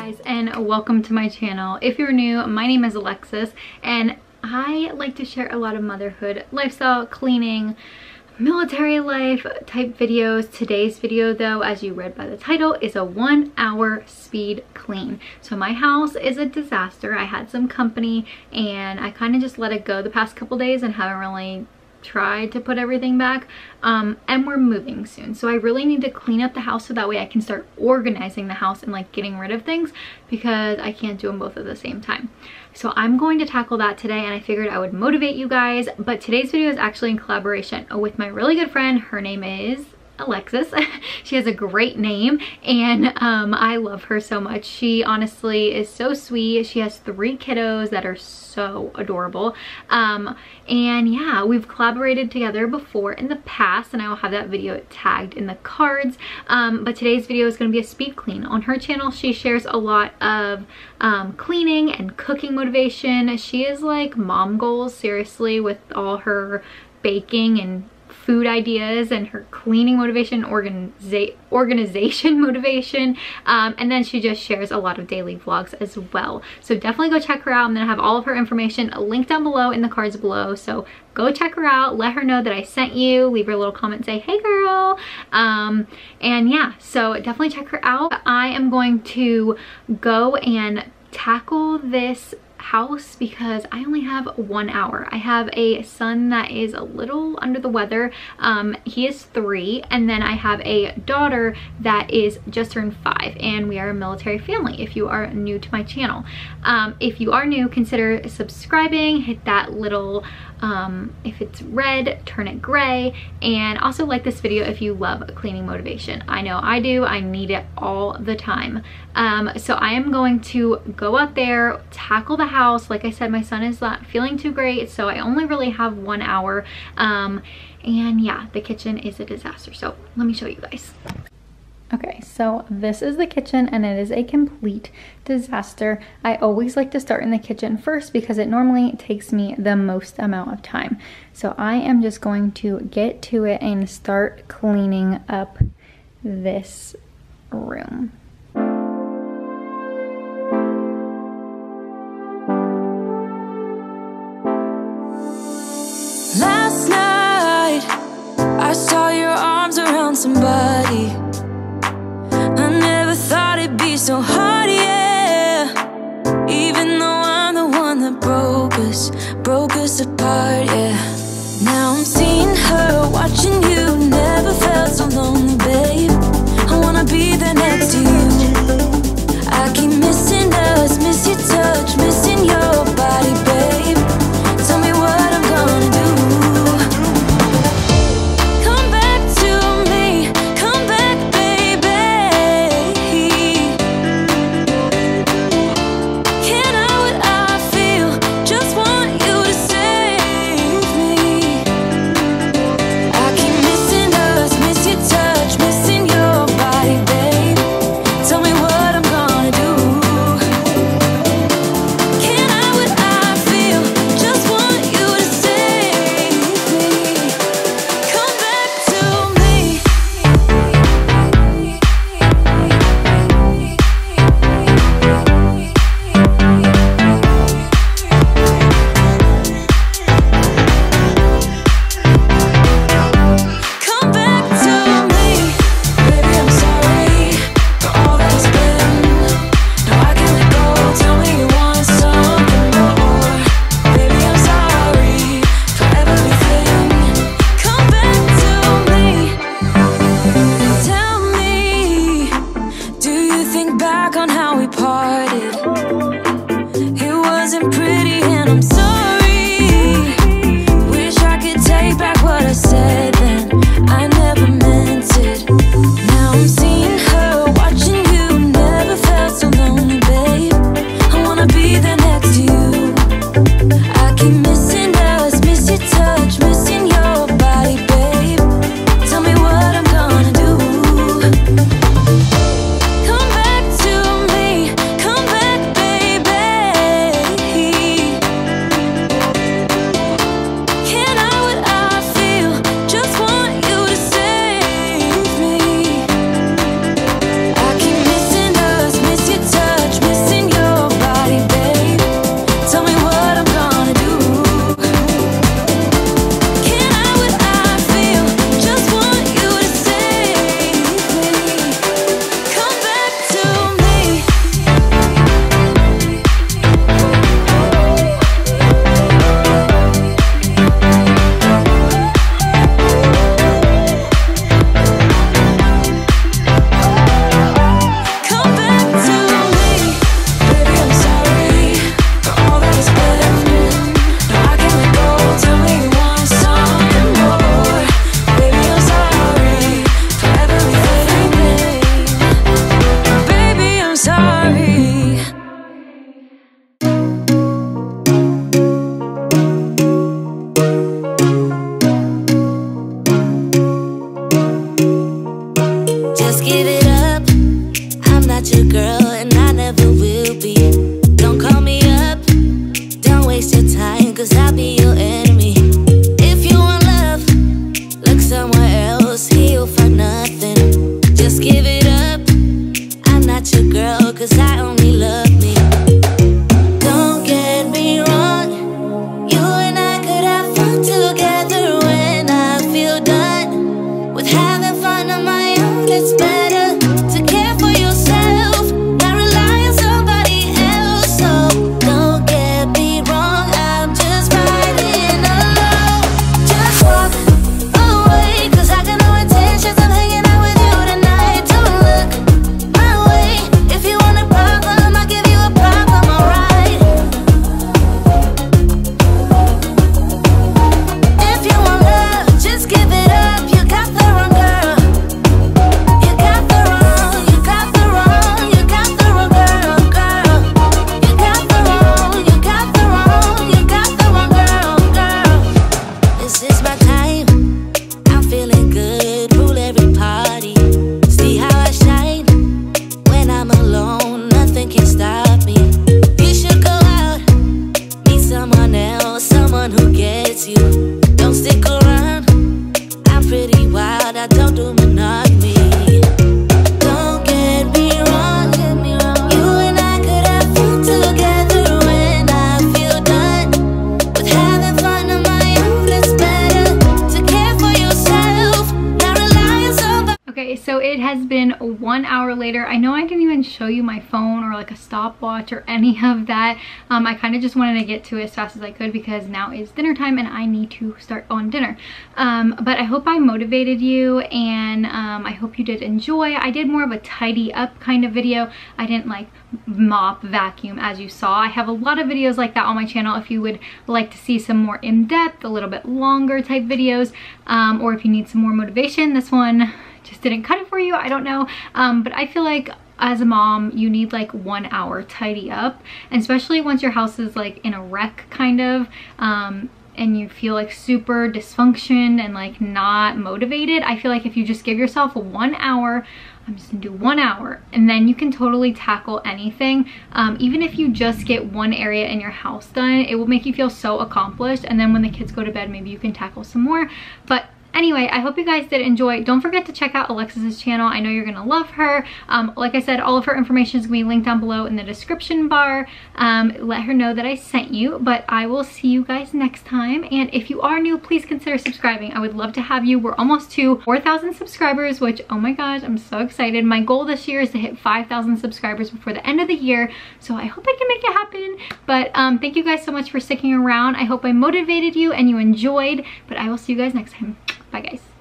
guys, and welcome to my channel. If you're new, my name is Alexis and I like to share a lot of motherhood, lifestyle, cleaning, military life type videos. Today's video, though, as you read by the title, is a 1 hour speed clean. So my house is a disaster. I had some company and I kind of just let it go the past couple days and haven't really tried to put everything back, and we're moving soon, so I really need to clean up the house so that way I can start organizing the house and like getting rid of things, because I can't do them both at the same time. So I'm going to tackle that today, and I figured I would motivate you guys. But today's video is actually in collaboration with my really good friend. Her name is Alexis. She has a great name, and I love her so much. She honestly is so sweet. She has 3 kiddos that are so adorable, and yeah, we've collaborated together before in the past, and I will have that video tagged in the cards. But today's video is going to be a speed clean. On her channel, she shares a lot of cleaning and cooking motivation. She is like mom goals, seriously, with all her baking and food ideas and her cleaning motivation, organization motivation, and then she just shares a lot of daily vlogs as well. So definitely go check her out. I'm gonna have all of her information linked down below in the cards below, so go check her out. Let her know that I sent you. Leave her a little comment, say hey girl, and yeah, so definitely check her out. I am going to go and tackle this house because I only have 1 hour. I have a son that is a little under the weather. He is 3, and then I have a daughter that is just turned 5, and we are a military family. If you are new to my channel, if you are new, consider subscribing, hit that little if it's red, turn it gray, and also like this video if you love cleaning motivation. I know I do. I need it all the time. So I am going to go out there, tackle the house. Like I said, my son is not feeling too great, so I only really have 1 hour, and yeah, the kitchen is a disaster, so let me show you guys. Okay, so this is the kitchen, and it is a complete disaster. I always like to start in the kitchen first because it normally takes me the most amount of time. So I am just going to get to it and start cleaning up this room. Last night, I saw your arms around somebody. So hard, yeah. Even though I'm the one that broke us apart, yeah. Now I'm seeing her, watching you. Never felt so lonely, babe. I wanna be there next to you. I keep missing us, miss your touch, missing your body, babe. Tell me what I'm gonna do. my time. I'm feeling good, rule every party. See how I shine. When I'm alone, nothing can stop me. You should go out, meet someone else, someone who gets you. Don't stick around, I'm pretty wild, I don't do monogamy. So it has been 1 hour later. I know I didn't even show you my phone or like a stopwatch or any of that. I kind of just wanted to get to it as fast as I could because now is dinner time and I need to start on dinner. But I hope I motivated you, and I hope you did enjoy. I did more of a tidy up kind of video. I didn't like mop, vacuum, as you saw. I have a lot of videos like that on my channel if you would like to see some more in-depth, a little bit longer type videos, or if you need some more motivation. This one just didn't cut it for you, I don't know, but I feel like as a mom you need like 1 hour tidy up, and especially once your house is like in a wreck kind of, and you feel like super dysfunction and like not motivated. I feel like if you just give yourself 1 hour, I'm just gonna do 1 hour, and then you can totally tackle anything. Even if you just get one area in your house done, it will make you feel so accomplished, and then when the kids go to bed maybe you can tackle some more. But anyway, I hope you guys did enjoy. Don't forget to check out Alexis's channel. I know you're gonna love her. Like I said, all of her information is gonna be linked down below in the description bar. Let her know that I sent you, but I will see you guys next time. And if you are new, please consider subscribing. I would love to have you. We're almost to 4,000 subscribers, which, oh my gosh, I'm so excited. My goal this year is to hit 5,000 subscribers before the end of the year, so I hope I can make it happen. But thank you guys so much for sticking around. I hope I motivated you and you enjoyed, but I will see you guys next time. Bye guys.